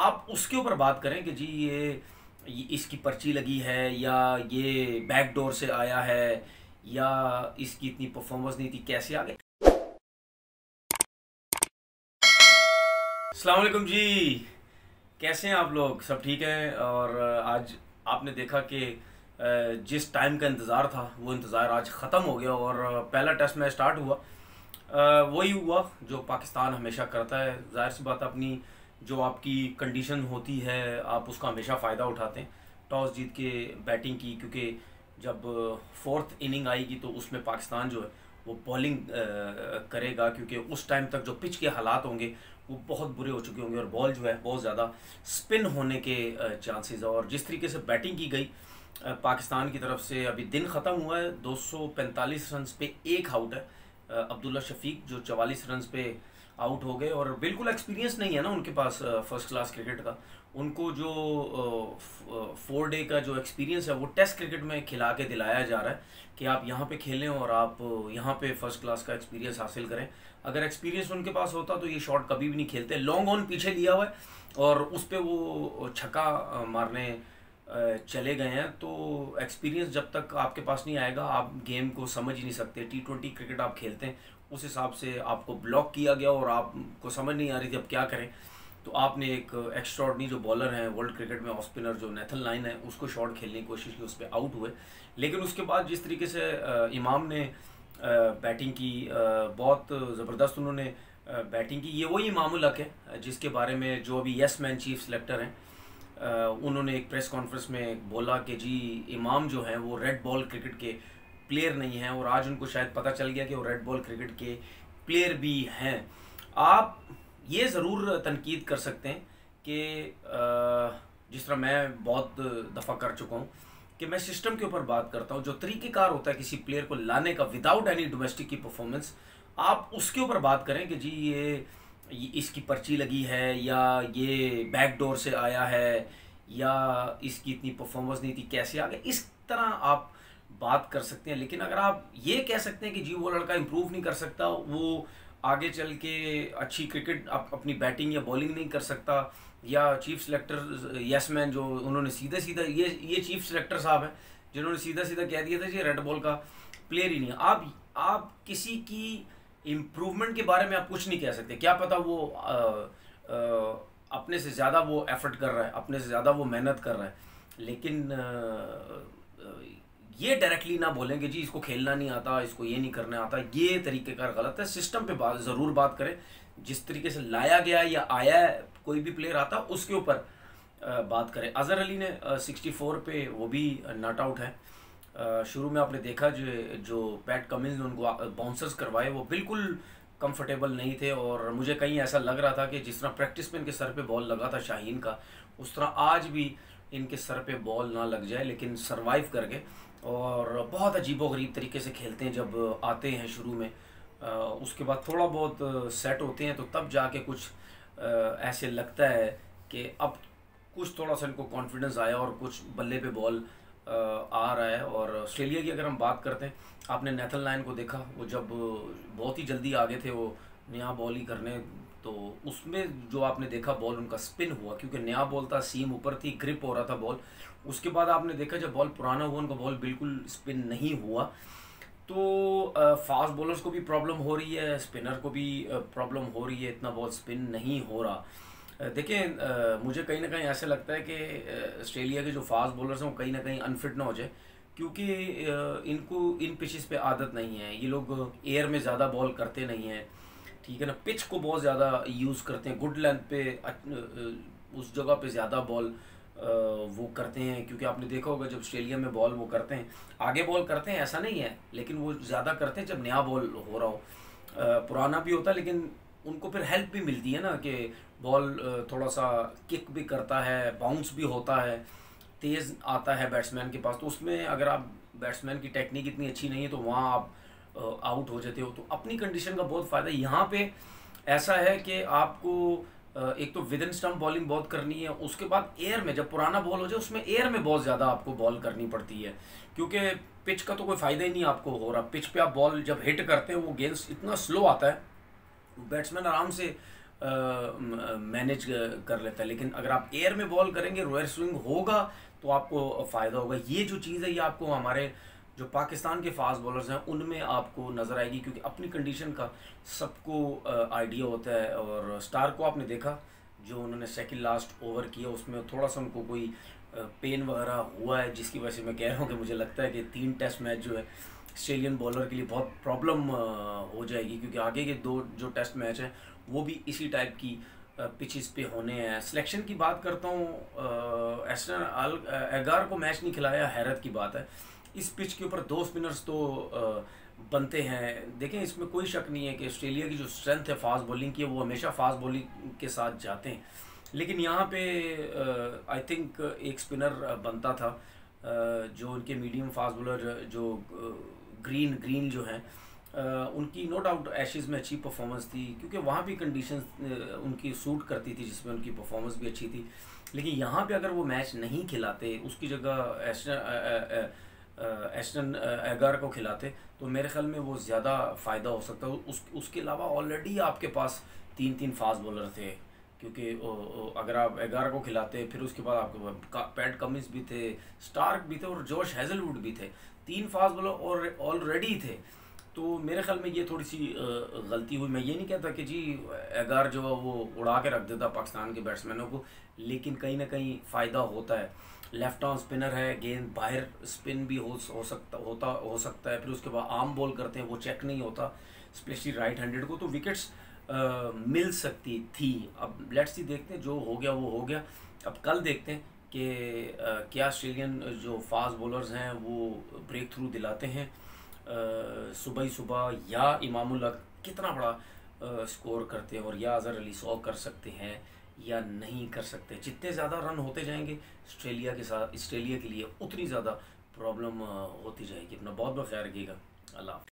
आप उसके ऊपर बात करें कि जी ये इसकी पर्ची लगी है या ये बैक डोर से आया है या इसकी इतनी परफॉर्मेंस नहीं थी, कैसे आ गई। अस्सलाम वालेकुम जी, कैसे हैं आप लोग, सब ठीक हैं। और आज आपने देखा कि जिस टाइम का इंतज़ार था वो इंतज़ार आज ख़त्म हो गया और पहला टेस्ट मैच स्टार्ट हुआ। वही हुआ जो पाकिस्तान हमेशा करता है, जाहिर सी बात, अपनी जो आपकी कंडीशन होती है आप उसका हमेशा फ़ायदा उठाते हैं। टॉस जीत के बैटिंग की, क्योंकि जब फोर्थ इनिंग आएगी तो उसमें पाकिस्तान जो है वो बॉलिंग करेगा, क्योंकि उस टाइम तक जो पिच के हालात होंगे वो बहुत बुरे हो चुके होंगे और बॉल जो है बहुत ज़्यादा स्पिन होने के चांसेस है। और जिस तरीके से बैटिंग की गई पाकिस्तान की तरफ से, अभी दिन ख़त्म हुआ है, 245 रन पे एक आउट है। अब्दुल्ला शफीक जो 44 रन पे आउट हो गए और बिल्कुल एक्सपीरियंस नहीं है ना उनके पास फर्स्ट क्लास क्रिकेट का। उनको जो 4 डे का जो एक्सपीरियंस है वो टेस्ट क्रिकेट में खिला के दिलाया जा रहा है कि आप यहाँ पे खेलें और आप यहाँ पे फर्स्ट क्लास का एक्सपीरियंस हासिल करें। अगर एक्सपीरियंस उनके पास होता तो ये शॉट कभी भी नहीं खेलते। लॉन्ग ऑन पीछे लिया हुआ है और उस पर वो छक्का मारने चले गए हैं। तो एक्सपीरियंस जब तक आपके पास नहीं आएगा आप गेम को समझ ही नहीं सकते। T20 क्रिकेट आप खेलते हैं, उस हिसाब से आपको ब्लॉक किया गया और आपको समझ नहीं आ रही थी अब क्या करें। तो आपने एक एक्स्ट्राऑर्डिनरी जो बॉलर हैं वर्ल्ड क्रिकेट में ऑफ स्पिनर जो नेथन लायन है उसको शॉट खेलने की कोशिश की, उस पर आउट हुए। लेकिन उसके बाद जिस तरीके से इमाम ने बैटिंग की, बहुत ज़बरदस्त उन्होंने बैटिंग की। ये वही इमामुल हक है जिसके बारे में जो अभी येस मैन चीफ सेलेक्टर हैं उन्होंने एक प्रेस कॉन्फ्रेंस में बोला कि जी इमाम जो है वो रेड बॉल क्रिकेट के प्लेयर नहीं हैं। और आज उनको शायद पता चल गया कि वो रेड बॉल क्रिकेट के प्लेयर भी हैं। आप ये ज़रूर तनकीद कर सकते हैं कि जिस तरह मैं बहुत दफ़ा कर चुका हूँ कि मैं सिस्टम के ऊपर बात करता हूँ, जो तरीक़ेकार होता है किसी प्लेयर को लाने का विदाउट एनी डोमेस्टिक की परफॉर्मेंस। आप उसके ऊपर बात करें कि जी ये इसकी पर्ची लगी है या ये बैक डोर से आया है या इसकी इतनी परफॉर्मेंस नहीं थी, कैसे आ गए, इस तरह आप बात कर सकते हैं। लेकिन अगर आप ये कह सकते हैं कि जी वो लड़का इम्प्रूव नहीं कर सकता, वो आगे चल के अच्छी क्रिकेट अपनी बैटिंग या बॉलिंग नहीं कर सकता, या चीफ सेलेक्टर येस मैन जो उन्होंने सीधा ये चीफ सेलेक्टर साहब हैं जिन्होंने सीधा कह दिया था कि रेड बॉल का प्लेयर ही नहीं है। आप किसी की इम्प्रूवमेंट के बारे में आप कुछ नहीं कह सकते। क्या पता वो अपने से ज़्यादा वो एफर्ट कर रहा है, अपने से ज़्यादा वो मेहनत कर रहा है, लेकिन ये डायरेक्टली ना बोलें कि जी इसको खेलना नहीं आता, इसको ये नहीं करना आता। ये तरीक़ेकार गलत है। सिस्टम पे ज़रूर बात करें, जिस तरीके से लाया गया या आया है, कोई भी प्लेयर आता उसके ऊपर बात करें। अजहर अली ने 64 पे वो भी नॉट आउट है। शुरू में आपने देखा जो पैट कमिंस ने उनको बाउंसर्स करवाए वो बिल्कुल कंफर्टेबल नहीं थे। और मुझे कहीं ऐसा लग रहा था कि जिस तरह प्रैक्टिस में इनके सर पे बॉल लगा था शाहीन का, उस तरह आज भी इनके सर पे बॉल ना लग जाए, लेकिन सरवाइव करके और बहुत अजीबोगरीब तरीके से खेलते हैं जब आते हैं शुरू में। उसके बाद थोड़ा बहुत सेट होते हैं तो तब जाके कुछ ऐसे लगता है कि अब कुछ थोड़ा सा इनको कॉन्फिडेंस आया और कुछ बल्ले पे बॉल आ रहा है। और ऑस्ट्रेलिया की अगर हम बात करते हैं, आपने नेथन लायन को देखा, वो जब बहुत ही जल्दी आगे थे वो नया बॉल ही करने, तो उसमें जो आपने देखा बॉल उनका स्पिन हुआ क्योंकि नया बॉल था, सीम ऊपर थी, ग्रिप हो रहा था बॉल। उसके बाद आपने देखा जब बॉल पुराना हुआ उनका बॉल बिल्कुल स्पिन नहीं हुआ। तो फास्ट बॉलर्स को भी प्रॉब्लम हो रही है, स्पिनर को भी प्रॉब्लम हो रही है, इतना बॉल स्पिन नहीं हो रहा। देखिए मुझे कहीं ना कहीं ऐसे लगता है कि ऑस्ट्रेलिया के जो फास्ट बॉलर्स हैं वो कहीं ना कहीं अनफिट ना हो जाए, क्योंकि इनको इन पिचेस पे आदत नहीं है। ये लोग एयर में ज़्यादा बॉल करते नहीं हैं, ठीक है ना, पिच को बहुत ज़्यादा यूज़ करते हैं, गुड लेंथ पे उस जगह पे ज़्यादा बॉल वो करते हैं। क्योंकि आपने देखा होगा जब ऑस्ट्रेलिया में बॉल वो करते हैं, आगे बॉल करते हैं ऐसा नहीं है, लेकिन वो ज़्यादा करते हैं जब नया बॉल हो रहा हो। पुराना भी होता है लेकिन उनको फिर हेल्प भी मिलती है ना कि बॉल थोड़ा सा किक भी करता है, बाउंस भी होता है, तेज़ आता है बैट्समैन के पास। तो उसमें अगर आप बैट्समैन की टेक्निक इतनी अच्छी नहीं है तो वहाँ आप आउट हो जाते हो। तो अपनी कंडीशन का बहुत फ़ायदा यहाँ पे ऐसा है कि आपको एक तो विद इन स्टम्प बॉलिंग बहुत करनी है, उसके बाद एयर में जब पुराना बॉल हो जाए उसमें एयर में बहुत ज़्यादा आपको बॉल करनी पड़ती है, क्योंकि पिच का तो कोई फ़ायदा ही नहीं आपको हो रहा। पिच पे आप बॉल जब हिट करते हैं वो गेंद इतना स्लो आता है, बैट्समैन आराम से मैनेज कर लेता है, लेकिन अगर आप एयर में बॉल करेंगे रोयर स्विंग होगा तो आपको फ़ायदा होगा। ये जो चीज़ है ये आपको हमारे जो पाकिस्तान के फास्ट बॉलर्स हैं उनमें आपको नज़र आएगी, क्योंकि अपनी कंडीशन का सबको आइडिया होता है। और स्टार को आपने देखा जो उन्होंने सेकंड लास्ट ओवर किया, उसमें थोड़ा सा उनको कोई पेन वगैरह हुआ है, जिसकी वजह से मैं कह रहा हूँ कि मुझे लगता है कि 3 टेस्ट मैच जो है ऑस्ट्रेलियन बॉलर के लिए बहुत प्रॉब्लम हो जाएगी, क्योंकि आगे के 2 जो टेस्ट मैच हैं वो भी इसी टाइप की पिचेस पे होने हैं। सिलेक्शन की बात करता हूँ, एस्टन एगार को मैच नहीं खिलाया, हैरत की बात है। इस पिच के ऊपर 2 स्पिनर्स तो बनते हैं। देखें, इसमें कोई शक नहीं है कि ऑस्ट्रेलिया की जो स्ट्रेंथ है फास्ट बॉलिंग की, वो हमेशा फास्ट बॉलिंग के साथ जाते हैं, लेकिन यहाँ पे आई थिंक एक स्पिनर बनता था जो उनके मीडियम फास्ट बॉलर जो ग्रीन जो हैं उनकी नो डाउट एशेज़ में अच्छी परफॉर्मेंस थी, क्योंकि वहाँ भी कंडीशंस उनकी सूट करती थी जिसमें उनकी परफॉर्मेंस भी अच्छी थी। लेकिन यहाँ पे अगर वो मैच नहीं खिलाते, उसकी जगह एस्टन एगार को खिलाते, तो मेरे ख्याल में वो ज़्यादा फ़ायदा हो सकता है। उसके अलावा ऑलरेडी आपके पास 3 फास्ट बॉलर थे, क्योंकि अगर आप एगार को खिलाते फिर उसके बाद आपके पैट कमिंस भी थे, स्टार्क भी थे और जोश हेजलवुड भी थे, 3 फास्ट बॉलर और ऑलरेडी थे। तो मेरे ख्याल में ये थोड़ी सी गलती हुई। मैं ये नहीं कहता कि जी एगार जो है वो उड़ा के रख देता पाकिस्तान के बैट्समैनों को, लेकिन कहीं ना कहीं फ़ायदा होता है। लेफ्ट आर्म स्पिनर है, गेंद बाहर स्पिन भी हो सकता है, फिर उसके बाद आर्म बॉल करते हैं, वो चेक नहीं होता स्पेशली राइट हैंडेड को, तो विकेट्स मिल सकती थी। अब लेट्स सी, देखते हैं जो हो गया वो हो गया। अब कल देखते हैं कि क्या ऑस्ट्रेलियन जो फास्ट बॉलर्स हैं वो ब्रेक थ्रू दिलाते हैं सुबह ही सुबह, या इमाम-उल-हक कितना बड़ा स्कोर करते हैं, और या अजहर अली 100 कर सकते हैं या नहीं कर सकते। जितने ज़्यादा रन होते जाएंगे ऑस्ट्रेलिया के लिए उतनी ज़्यादा प्रॉब्लम होती जाएगी। अपना बहुत बहुत ख्याल रखिएगा। अल्लाह।